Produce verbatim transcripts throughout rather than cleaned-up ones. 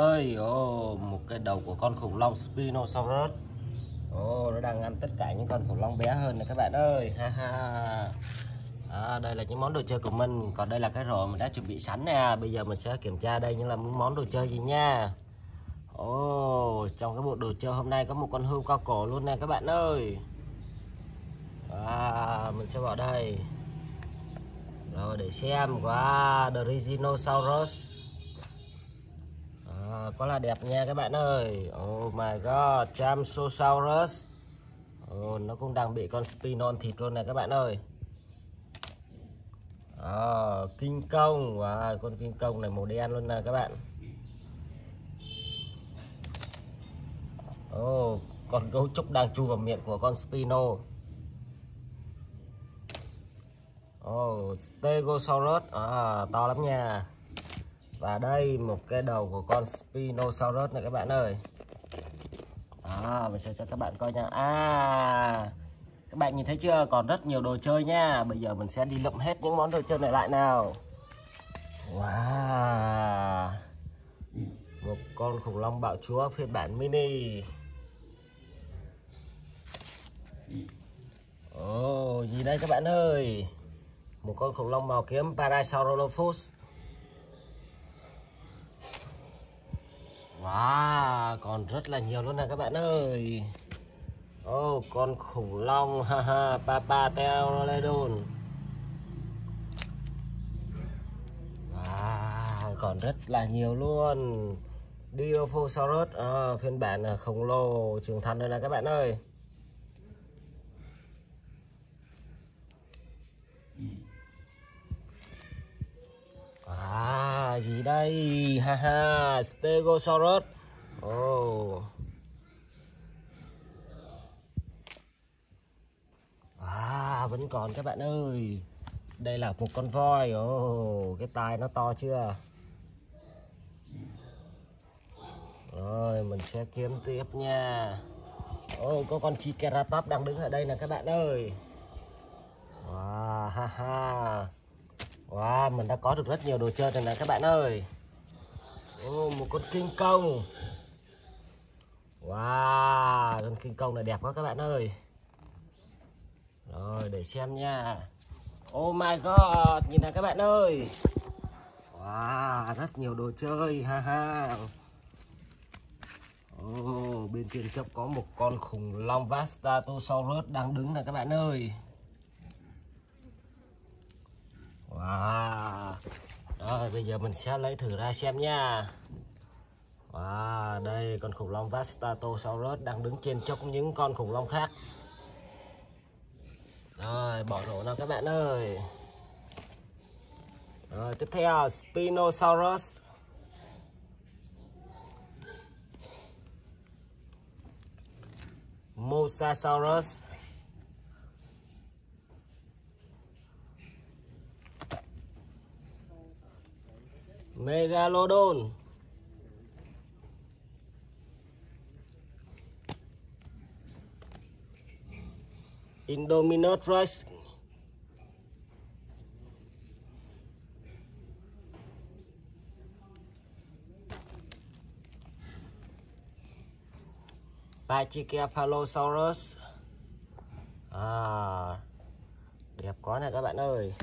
ơi, oh, một cái đầu của con khủng long Spinosaurus. Oh, nó đang ăn tất cả những con khủng long bé hơn này các bạn ơi, ha ha. À, đây là những món đồ chơi của mình, còn đây là cái rổ mình đã chuẩn bị sẵn nè. Bây giờ mình sẽ kiểm tra đây những là món đồ chơi gì nha. Ồ, oh, trong cái bộ đồ chơi hôm nay có một con hươu cao cổ luôn nè các bạn ơi. À, mình sẽ vào đây rồi để xem. Wow, Terizinosaurus à, có là đẹp nha các bạn ơi. Oh my god, Chasmosaurus. Oh, nó cũng đang bị con Spinon thịt luôn nè các bạn ơi. À, King Kong, wow, con King Kong này màu đen luôn nè các bạn. Oh, con gấu trúc đang chui vào miệng của con Spino. Oh, Stegosaurus, à, to lắm nha. Và đây một cái đầu của con Spinosaurus này các bạn ơi. À, mình sẽ cho các bạn coi nha. À, các bạn nhìn thấy chưa, còn rất nhiều đồ chơi nha. Bây giờ mình sẽ đi lượm hết những món đồ chơi này lại nào. Wow, một con khủng long bạo chúa phiên bản mini. Ồ, oh, gì đây các bạn ơi, một con khủng long màu kiếm Parasaurolophus. Wow, còn rất là nhiều luôn nè các bạn ơi. Ồ, oh, con khủng long haha Parasaurolophus. Wow, còn rất là nhiều luôn. Dilophosaurus, à, phiên bản khổng lồ trưởng thành đây là các bạn ơi. À, gì đây, haha Stegosaurus. Oh. À, vẫn còn các bạn ơi. Đây là một con voi. Oh, cái tai nó to chưa. Rồi mình sẽ kiếm tiếp nha. Oh, có con Triceratops đang đứng ở đây nè các bạn ơi. Wow, haha. Wow, mình đã có được rất nhiều đồ chơi rồi này các bạn ơi. Oh, một con King Kong. Wow, con King Kong này đẹp quá các bạn ơi. Rồi, để xem nha. Oh my god, nhìn này các bạn ơi. Wow, rất nhiều đồ chơi, ha ha. Oh, bên trên chốc có một con khủng long Vastatosaurus đang đứng này các bạn ơi. Wow. Rồi bây giờ mình sẽ lấy thử ra xem nha. Wow, đây con khủng long Vastatosaurus đang đứng trên chốc những con khủng long khác. Rồi bỏ rổ nào các bạn ơi. Rồi tiếp theo Spinosaurus. Mosasaurus. Mega Lodon. Indominus Rex. Pachycephalosaurus. À, đẹp quá nè các bạn ơi.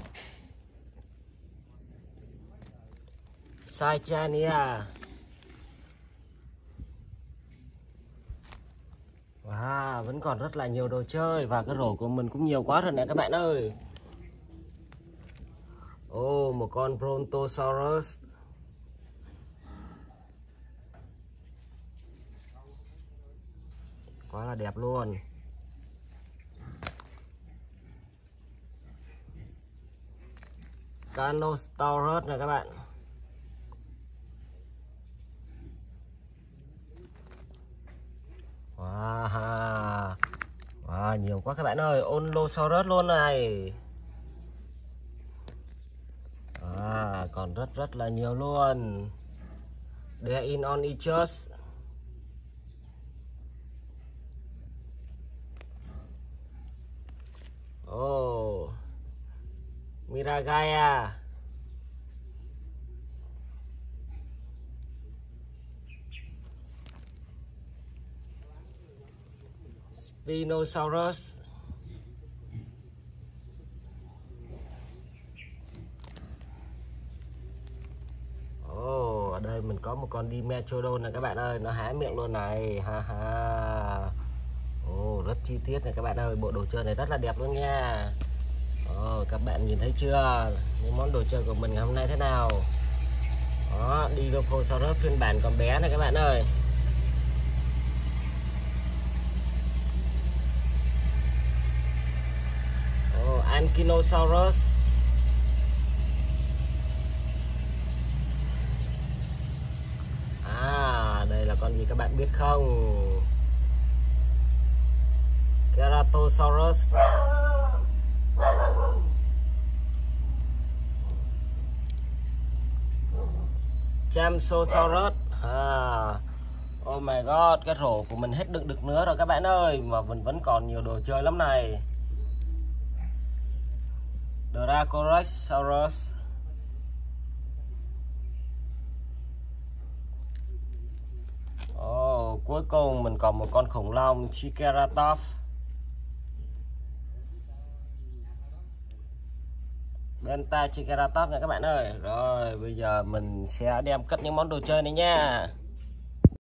Taichania. Wow, vẫn còn rất là nhiều đồ chơi. Và cái rổ của mình cũng nhiều quá rồi nè các bạn ơi. Ô, oh, một con Brontosaurus. Quá là đẹp luôn. Carnotaurus này các bạn. Wow. Wow, nhiều quá các bạn ơi. Dilophosaurus luôn này. À, còn rất rất là nhiều luôn. They in on each us. Oh, Miragaya. Spinosaurus, oh, đây mình có một con Dimetrodon này các bạn ơi, nó há miệng luôn này, ha ha, oh, rất chi tiết này các bạn ơi, bộ đồ chơi này rất là đẹp luôn nha. Oh, các bạn nhìn thấy chưa, những món đồ chơi của mình ngày hôm nay thế nào. Đó, Dilophosaurus phiên bản còn bé này các bạn ơi. Oh, Ankylosaurus. À, đây là con gì các bạn biết không? Keratosaurus. Chasmosaurus. À, oh my god, cái rổ của mình hết đựng được nữa rồi các bạn ơi, mà mình vẫn còn nhiều đồ chơi lắm này. Doraquosaurus. Oh, cuối cùng mình còn một con khủng long Triceratops. Delta Triceratops này các bạn ơi. Rồi bây giờ mình sẽ đem cất những món đồ chơi này nha.